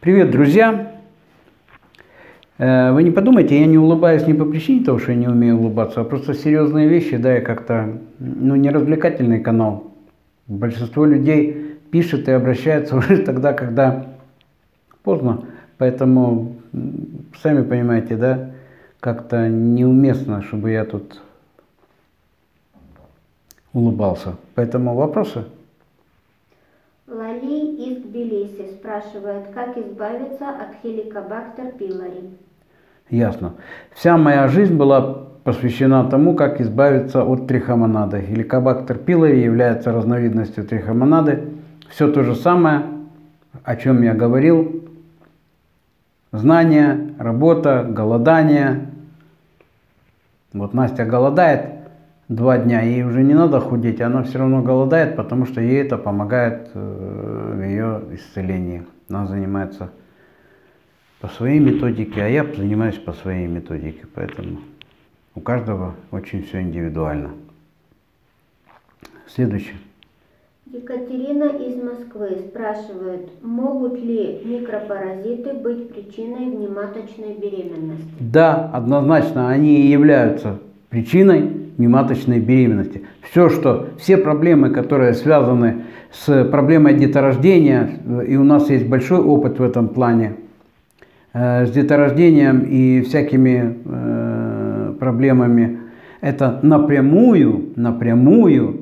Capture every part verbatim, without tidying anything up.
Привет, друзья! Вы не подумайте, я не улыбаюсь не по причине того, что я не умею улыбаться, а просто серьезные вещи, да, я как-то, ну, не развлекательный канал. Большинство людей пишет и обращается уже тогда, когда поздно, поэтому, сами понимаете, да, как-то неуместно, чтобы я тут улыбался. Поэтому вопросы? Лали из Тбилиси спрашивает, как избавиться от хеликобактер пилори. Ясно. Вся моя жизнь была посвящена тому, как избавиться от трихомонады. Хеликобактер пилори является разновидностью трихомонады. Все то же самое, о чем я говорил. Знания, работа, голодание. Вот Настя голодает два дня, ей уже не надо худеть, она все равно голодает, потому что ей это помогает в ее исцелении. Она занимается по своей методике, а я занимаюсь по своей методике, поэтому у каждого очень все индивидуально. Следующее. Екатерина из Москвы спрашивает, могут ли микропаразиты быть причиной внематочной беременности? Да, однозначно, они и являются причиной внематочной беременности. Все, что, все проблемы, которые связаны с проблемой деторождения, и у нас есть большой опыт в этом плане, с деторождением и всякими проблемами, это напрямую, напрямую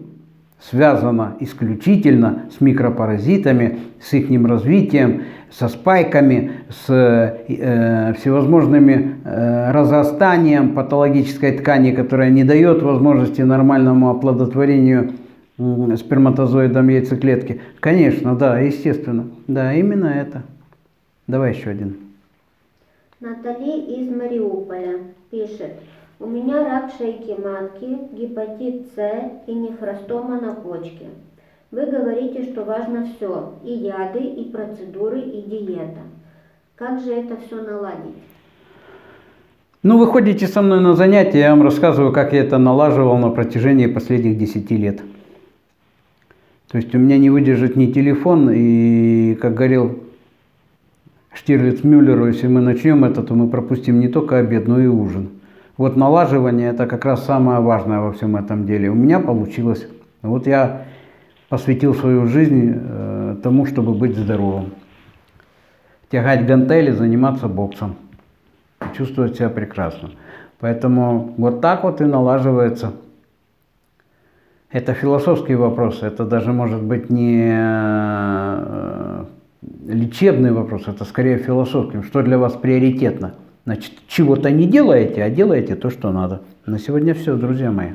связано исключительно с микропаразитами, с их развитием, со спайками, с э, всевозможными э, разрастанием патологической ткани, которая не дает возможности нормальному оплодотворению э, сперматозоидом яйцеклетки. Конечно, да, естественно. Да, именно это. Давай еще один. Натали из Мариуполя пишет. У меня рак шейки матки, гепатит С и нефростома на почке. Вы говорите, что важно все, и яды, и процедуры, и диета. Как же это все наладить? Ну, вы ходите со мной на занятия, я вам рассказываю, как я это налаживал на протяжении последних десяти лет. То есть у меня не выдержит ни телефон, и, как говорил Штирлиц Мюллеру, если мы начнем это, то мы пропустим не только обед, но и ужин. Вот налаживание – это как раз самое важное во всем этом деле. У меня получилось. Вот я посвятил свою жизнь э, тому, чтобы быть здоровым. Тягать гантели, заниматься боксом. Чувствовать себя прекрасно. Поэтому вот так вот и налаживается. Это философский вопрос. Это даже может быть не э, лечебный вопрос. Это скорее философский. Что для вас приоритетно? Значит, чего-то не делаете, а делаете то, что надо. На сегодня все, друзья мои.